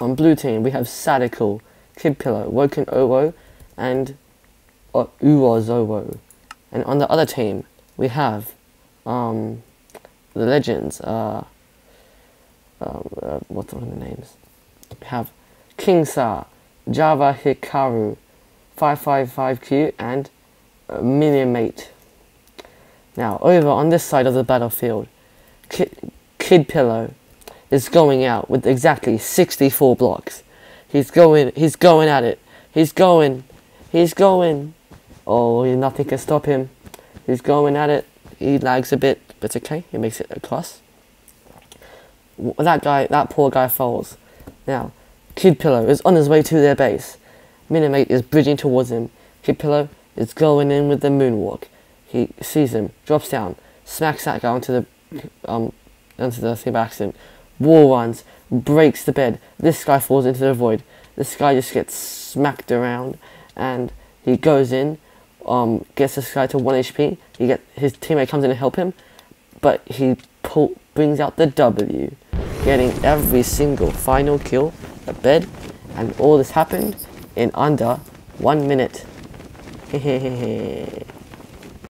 On blue team, we have Sadical, Kid Pillow, Woken Owo, and Uwa Zowo. And on the other team, we have the legends. What's one of the names? We have Kingsa, Java Hikaru, 555Q, and Minimate. Now, over on this side of the battlefield, Kid Pillow is going out with exactly 64 blocks. He's going at it. He's going. Oh, nothing can stop him. He's going at it. He lags a bit, but it's okay. He makes it across. That poor guy falls. Now, Kid Pillow is on his way to their base. Minimate is bridging towards him. Kid Pillow is going in with the moonwalk. He sees him, drops down, smacks that guy onto the thing by accident. Wall runs, breaks the bed. This guy falls into the void. This guy just gets smacked around, and he goes in, gets this guy to 1 HP. His teammate comes in to help him, but he brings out the W, getting every single final kill, the bed, and all this happened in under 1 minute. Hehehehe.